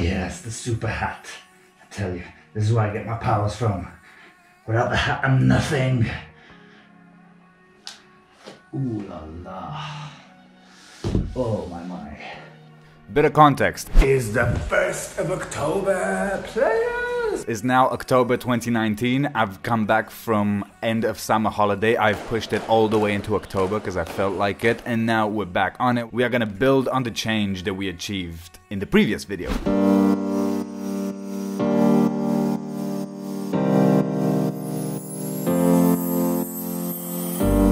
Yes, the super hat. I tell you, this is where I get my powers from. Without the hat, I'm nothing. Ooh la la. Oh my my. Bit of context. It's the 1st of October, players! It's now October 2019. I've come back from end of summer holiday. I've pushed it all the way into October because I felt like it. And now we're back on it. We are gonna build on the change that we achieved in the previous video.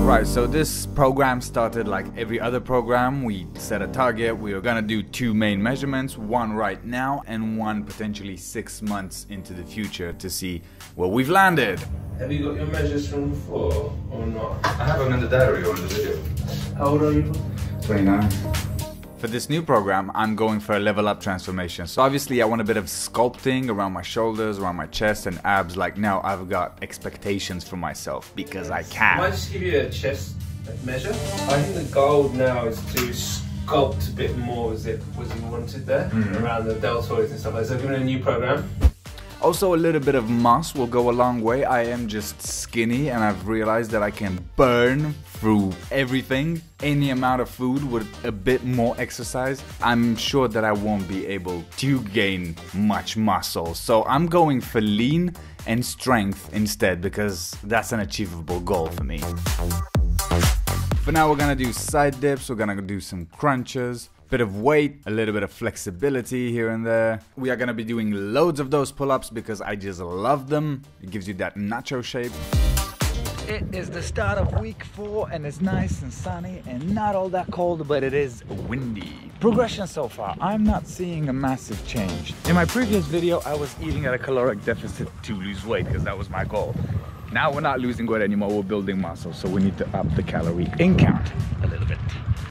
Right, so this program started like every other program. We set a target. We are gonna do 2 main measurements, one right now and one potentially 6 months into the future to see where we've landed. Have you got your measures from before or not? I have them in the diary or in the video. How old are you? 29. For this new program, I'm going for a level up transformation. So obviously I want a bit of sculpting around my shoulders, around my chest and abs. Like now I've got expectations for myself because I can. Can I just give you a chest measure? I think the goal now is to sculpt a bit more as it was you wanted there, around the deltoids and stuff like that. So I've given a new program. Also, a little bit of mass will go a long way. I am just skinny and I've realized that I can burn through everything. Any amount of food with a bit more exercise, I'm sure that I won't be able to gain much muscle. So I'm going for lean and strength instead because that's an achievable goal for me. For now, we're gonna do side dips, we're gonna do some crunches, bit of weight, a little bit of flexibility here and there. We are gonna be doing loads of those pull-ups because I just love them. It gives you that nacho shape. It is the start of week 4 and it's nice and sunny and not all that cold, but it is windy. Progression so far, I'm not seeing a massive change. In my previous video, I was eating at a caloric deficit to lose weight because that was my goal. Now we're not losing weight anymore, we're building muscle, so we need to up the calorie count a little bit.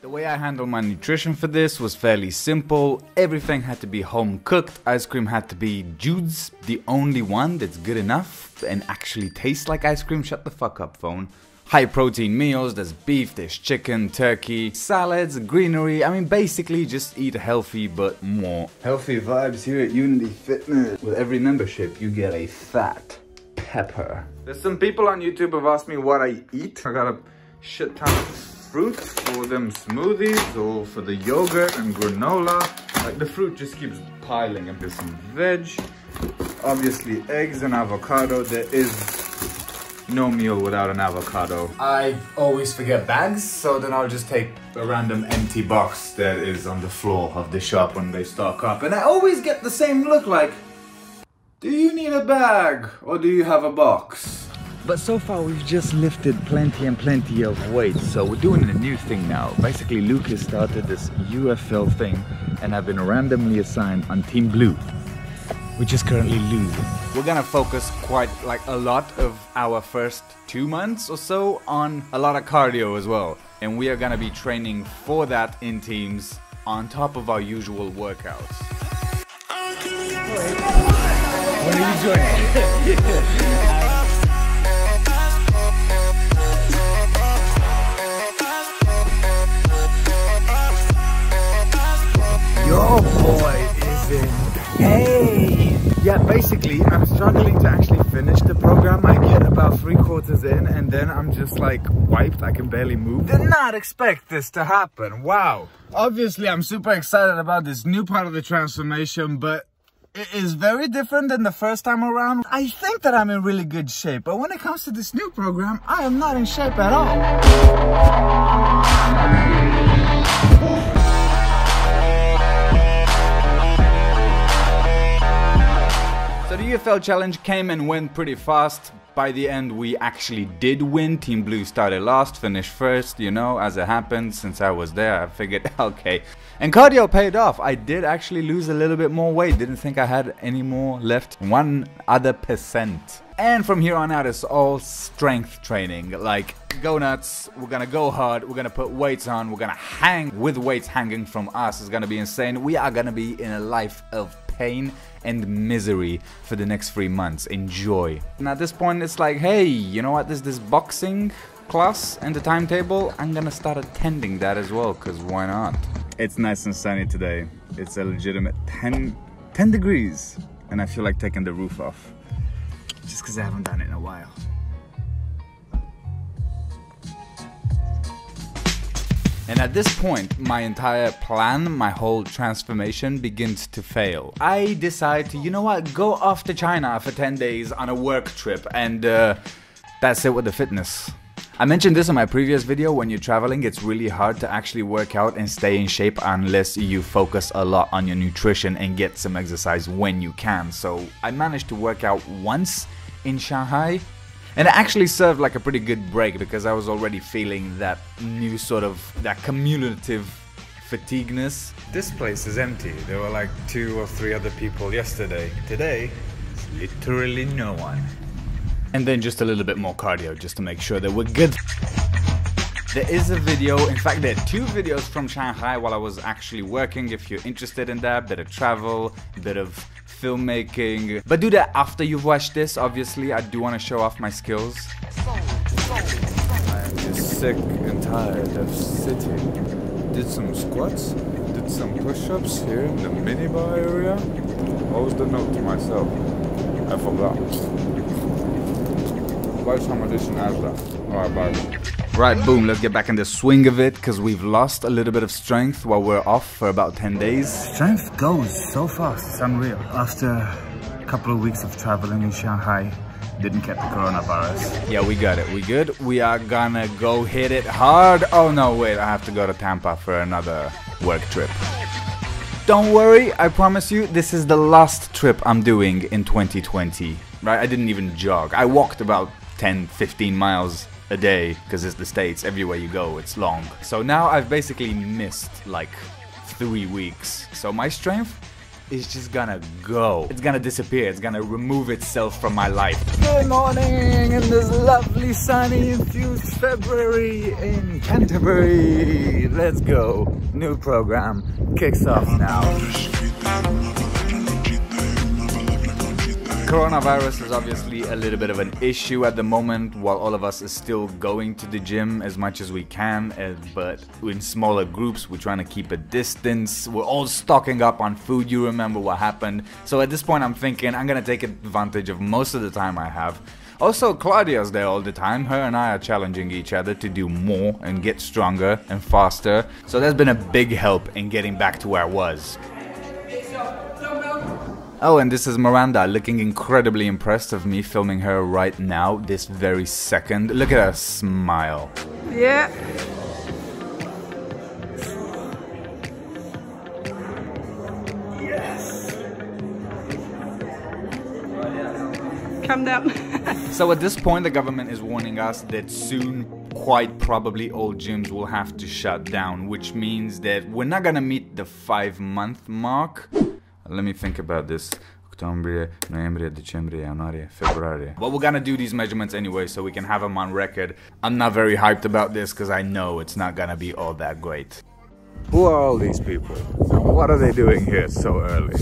The way I handled my nutrition for this was fairly simple. Everything had to be home cooked. Ice cream had to be Jude's, the only one that's good enough and actually tastes like ice cream. Shut the fuck up, phone. High protein meals, there's beef, there's chicken, turkey, salads, greenery. I mean, basically just eat healthy, but more. Healthy vibes here at Unity Fitness. With every membership, you get a fat pepper. There's some people on YouTube have asked me what I eat. I got a shit ton of fruit for them smoothies or for the yogurt and granola. Like the fruit just keeps piling up. There's some veg, obviously eggs and avocado. There is no meal without an avocado. I always forget bags, so then I'll just take a random empty box that is on the floor of the shop when they stock up. And I always get the same look like, do you need a bag or do you have a box? But so far we've just lifted plenty and plenty of weight, so we're doing a new thing now. Basically Luke has started this UFL thing and I've been randomly assigned on Team Blue, which is currently losing. We're gonna focus quite like a lot of our first 2 months or so on a lot of cardio as well. And we are gonna be training for that in teams on top of our usual workouts. Wait. What are you doing? Your boy is in pain. Yeah, basically, I'm struggling to actually finish the program. I get about 3/4 in and then I'm just like wiped. I can barely move. Did not expect this to happen. Wow. Obviously, I'm super excited about this new part of the transformation, but it is very different than the first time around. I think that I'm in really good shape, but when it comes to this new program, I am not in shape at all. So the UFL challenge came and went pretty fast. By the end, we actually did win. Team Blue started last, finished first, you know, as it happened. Since I was there, I figured, okay. And cardio paid off. I did actually lose a little bit more weight. Didn't think I had any more left. 1%. And from here on out, it's all strength training. Like, go nuts. We're gonna go hard. We're gonna put weights on. We're gonna hang with weights hanging from us. It's gonna be insane. We are gonna be in a life of pain and misery for the next 3 months. Enjoy. And at this point, it's like, hey, you know what? There's this boxing class and the timetable. I'm gonna start attending that as well, because why not? It's nice and sunny today. It's a legitimate 10 10 degrees and I feel like taking the roof off just because I haven't done it in a while. And at this point, my entire plan, my whole transformation begins to fail. I decide to, you know what, go off to China for 10 days on a work trip, and that's it with the fitness. I mentioned this in my previous video, when you're traveling it's really hard to actually work out and stay in shape unless you focus a lot on your nutrition and get some exercise when you can. So I managed to work out once in Shanghai, and it actually served like a pretty good break because I was already feeling that new sort of, that cumulative fatigueness. This place is empty, there were like 2 or 3 other people yesterday. Today, literally no one. And then just a little bit more cardio, just to make sure that we're good. There is a video, in fact there are 2 videos from Shanghai while I was actually working, if you're interested in that. Bit of travel, bit of filmmaking. But do that after you've watched this, obviously. I do want to show off my skills. I am just sick and tired of sitting. Did some squats, did some push-ups here in the minibar area. What was the note to myself? I forgot. Right, boom, let's get back in the swing of it, because we've lost a little bit of strength while we're off for about 10 days. Strength goes so fast, it's unreal. After a couple of weeks of traveling in Shanghai, didn't get the coronavirus. Yeah, we got it, we good. We are gonna go hit it hard. Oh no, wait, I have to go to Tampa for another work trip. Don't worry, I promise you, this is the last trip I'm doing in 2020. Right, I didn't even jog, I walked about 10-15 miles a day, because it's the States, everywhere you go it's long. So now I've basically missed like 3 weeks, so my strength is just gonna go. It's gonna disappear, it's gonna remove itself from my life. Good morning in this lovely sunny infused February in Canterbury. Let's go, new program kicks off now. Coronavirus is obviously a little bit of an issue at the moment while all of us is still going to the gym as much as we can, but in smaller groups, we're trying to keep a distance, we're all stocking up on food, you remember what happened. So at this point I'm thinking I'm gonna take advantage of most of the time I have. Also, Claudia's there all the time, her and I are challenging each other to do more and get stronger and faster. So that's been a big help in getting back to where I was. Oh, and this is Miranda, looking incredibly impressed of me filming her right now, this very second. Look at her smile. Yeah. Yes. Come down. So at this point, the government is warning us that soon, quite probably, all gyms will have to shut down, which means that we're not gonna meet the 5-month mark. Let me think about this. October, November, December, January, February. Well, we're gonna do these measurements anyway so we can have them on record. I'm not very hyped about this because I know it's not gonna be all that great. Who are all these people? What are they doing here so early?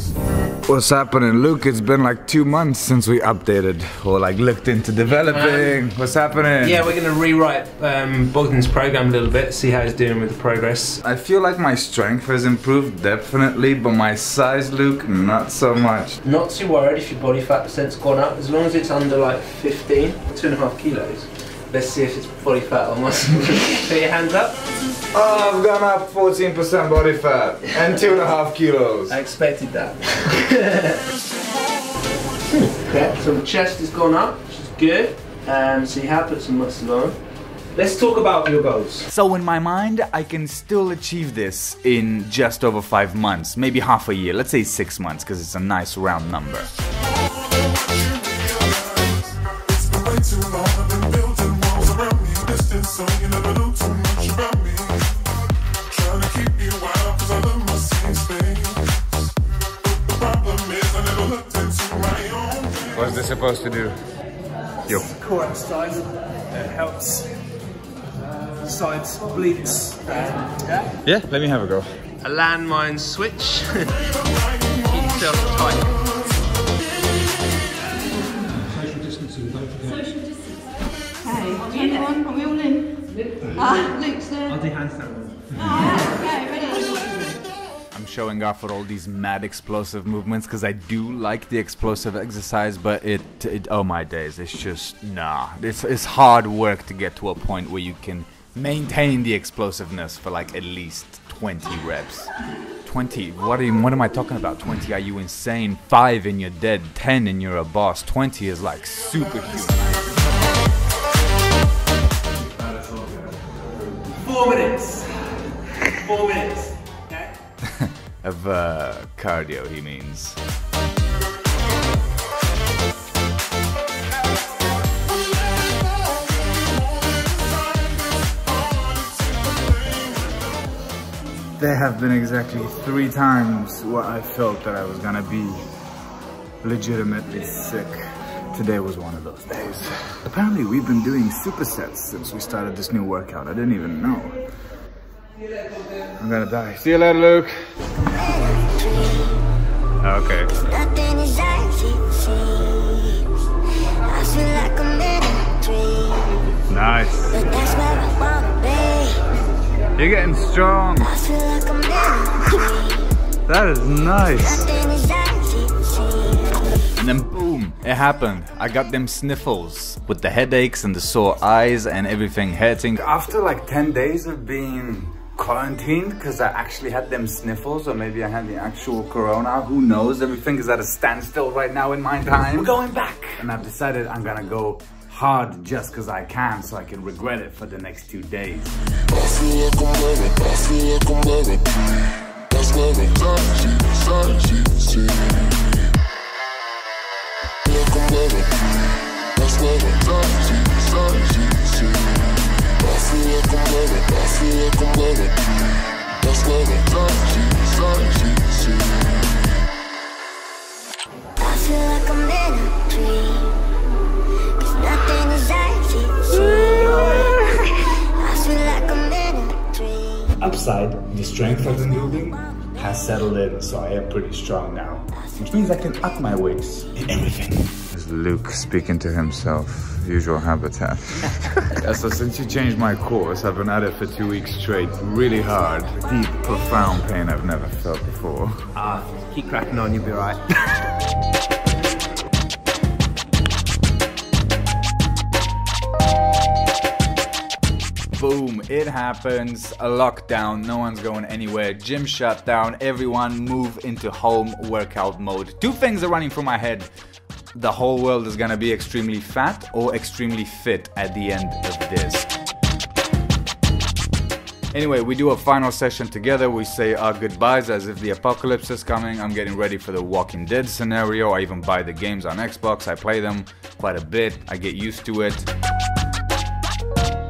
What's happening, Luke? It's been like 2 months since we updated or like looked into developing. What's happening? Yeah, we're gonna rewrite Bogdan's program a little bit, see how he's doing with the progress. I feel like my strength has improved definitely, but my size, Luke, not so much. Not too worried if your body fat percent's gone up, as long as it's under like 15, 2.5 kilos. Let's see if it's body fat or muscle. Put your hands up. Oh, I've gone up 14% body fat and 2.5 kilos. I expected that. Okay, so the chest has gone up, which is good. So you have put some muscle on. Let's talk about your goals. So in my mind, I can still achieve this in just over 5 months, maybe half a year. Let's say 6 months, because it's a nice round number. What's this supposed to do? Yo. Core exercise. It helps sides, bleeds. Yeah? Yeah, let me have a go. A landmine switch. Keep yourself tight. Social distancing, don't forget. Social distancing. Hey, are we all in? Are we all in? Luke. Luke's there. I'll do handstand. Oh, okay, ready. I'm showing off with all these mad explosive movements, because I do like the explosive exercise, but it oh my days, it's just, nah. It's hard work to get to a point where you can maintain the explosiveness for like at least 20 reps. 20, what am I talking about? 20, are you insane? 5 and you're dead, 10 and you're a boss, 20 is like superhuman. 4 minutes. 4 minutes. Okay. Of cardio, he means. There have been exactly 3 times where I felt that I was gonna be legitimately sick. Today was one of those days. Apparently we've been doing supersets since we started this new workout. I didn't even know. I'm gonna die. See you later, Luke. Okay. Nice. You're getting strong. That is nice. And then boom, it happened. I got them sniffles with the headaches and the sore eyes and everything hurting. After like 10 days of being quarantined, because I actually had them sniffles, or maybe I had the actual corona, who knows, everything is at a standstill right now in my time. We're going back. And I've decided I'm gonna go hard just because I can, so I can regret it for the next 2 days. Upside, the strength I've been building has settled in, so I am pretty strong now, which means I can up my weights in everything. This is Luke speaking to himself, usual habitat. Yeah, so since you changed my course, I've been at it for 2 weeks straight, really hard, deep, profound pain I've never felt before. Ah, keep cracking on, you'll be right. Boom, it happens, a lockdown, no one's going anywhere, gym shut down, everyone move into home workout mode. 2 things are running through my head. The whole world is gonna be extremely fat or extremely fit at the end of this. Anyway, we do a final session together, we say our goodbyes as if the apocalypse is coming. I'm getting ready for the Walking Dead scenario, I even buy the games on Xbox, I play them quite a bit, I get used to it.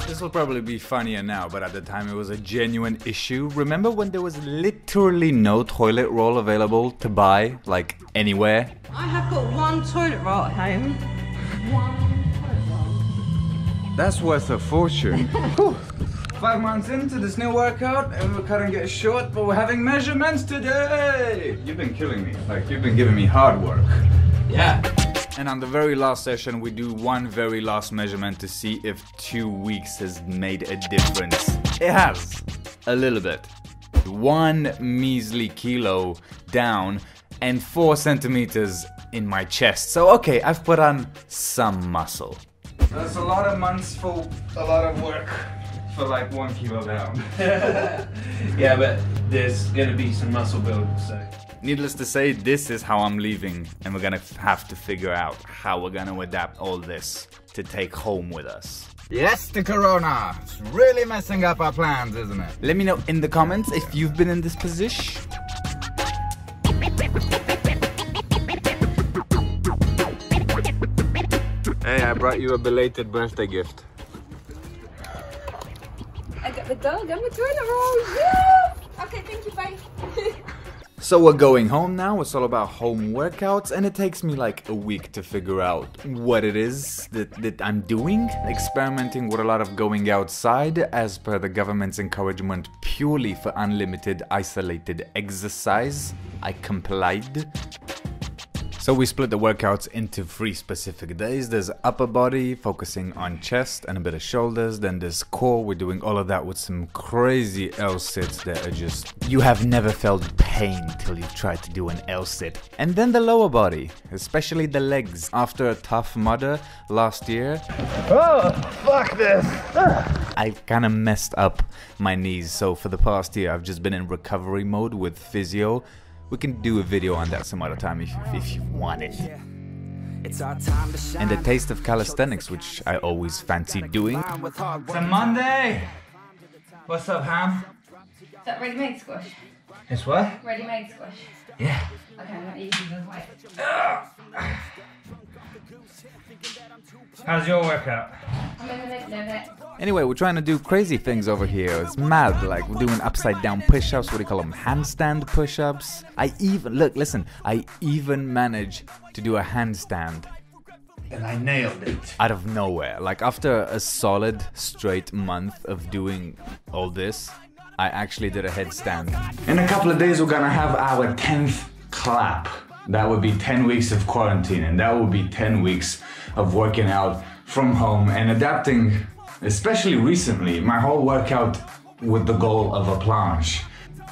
This will probably be funnier now, but at the time it was a genuine issue. Remember when there was literally no toilet roll available to buy, like, anywhere? I have got 1 toilet roll at home. 1 toilet roll. That's worth a fortune. 5 months into this new workout, and we're cutting it short, but we're having measurements today! You've been killing me. Like, you've been giving me hard work. Yeah. And on the very last session, we do 1 very last measurement to see if 2 weeks has made a difference. It has, a little bit. 1 measly kilo down and 4 centimeters in my chest. So okay, I've put on some muscle. That's a lot of months for a lot of work for like 1 kilo down. Yeah, but there's gonna be some muscle build, so. Needless to say, this is how I'm leaving, and we're gonna have to figure out how we're gonna adapt all this to take home with us. Yes, the corona! It's really messing up our plans, isn't it? Let me know in the comments if you've been in this position. Hey, I brought you a belated birthday gift. I got the dog and the toilet roll! Yeah! Okay, thank you, bye! So we're going home now, it's all about home workouts, and it takes me like a week to figure out what it is that I'm doing. Experimenting with a lot of going outside, as per the government's encouragement purely for unlimited, isolated exercise. I complied. So we split the workouts into 3 specific days. There's upper body, focusing on chest and a bit of shoulders. Then there's core. We're doing all of that with some crazy L sits that are just, you have never felt pain till you try to do an L sit. And then the lower body, especially the legs. After a Tough Mudder last year, oh fuck this, I kind of messed up my knees. So for the past year, I've just been in recovery mode with physio. We can do a video on that some other time if you want it. And the taste of calisthenics, which I always fancy doing. It's a Monday! What's up, Ham? Is that ready-made squash? It's what? Ready-made squash. Yeah. Okay, I'm not eating this way. How's your workout? I'm in the middle of it. Anyway, we're trying to do crazy things over here. It's mad. Like, we're doing upside down push-ups. What do you call them? Handstand push-ups. I even managed to do a handstand. And I nailed it. Out of nowhere. Like, after a solid straight month of doing all this, I actually did a headstand. In a couple of days, we're gonna have our 10th clap. That would be 10 weeks of quarantine, and that would be 10 weeks of working out from home and adapting, especially recently, my whole workout with the goal of a planche.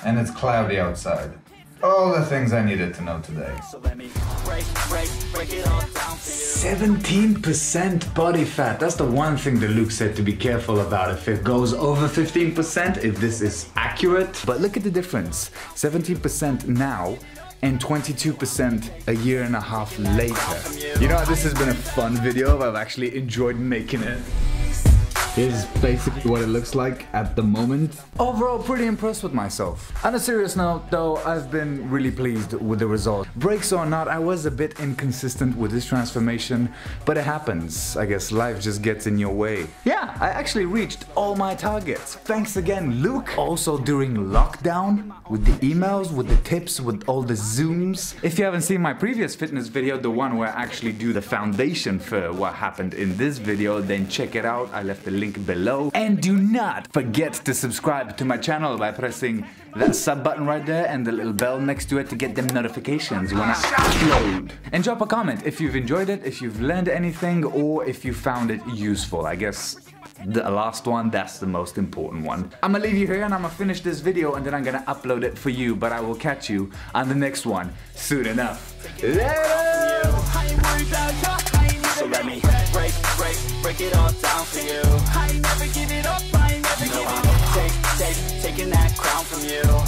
And it's cloudy outside. All the things I needed to know today. 17% body fat. That's the one thing that Luke said to be careful about. If it goes over 15%, if this is accurate. But look at the difference. 17% now. And 22% a year and a half later. You know, this has been a fun video. I've actually enjoyed making it. Here's basically what it looks like at the moment. Overall, pretty impressed with myself. On a serious note, though, I've been really pleased with the result. Breaks or not, I was a bit inconsistent with this transformation, but it happens. I guess life just gets in your way. Yeah, I actually reached all my targets. Thanks again, Luke. Also during lockdown, with the emails, with the tips, with all the Zooms. If you haven't seen my previous fitness video, the one where I actually do the foundation for what happened in this video, then check it out. I left the link below. And do not forget to subscribe to my channel by pressing that sub button right there and the little bell next to it to get them notifications when I upload. And drop a comment if you've enjoyed it, if you've learned anything, or if you found it useful. I guess the last one, that's the most important one. I'm gonna leave you here and I'm gonna finish this video and then I'm gonna upload it for you, but I will catch you on the next one soon enough. Later! Break it all down for you. I never give it up, I never give it up. Taking that crown from you.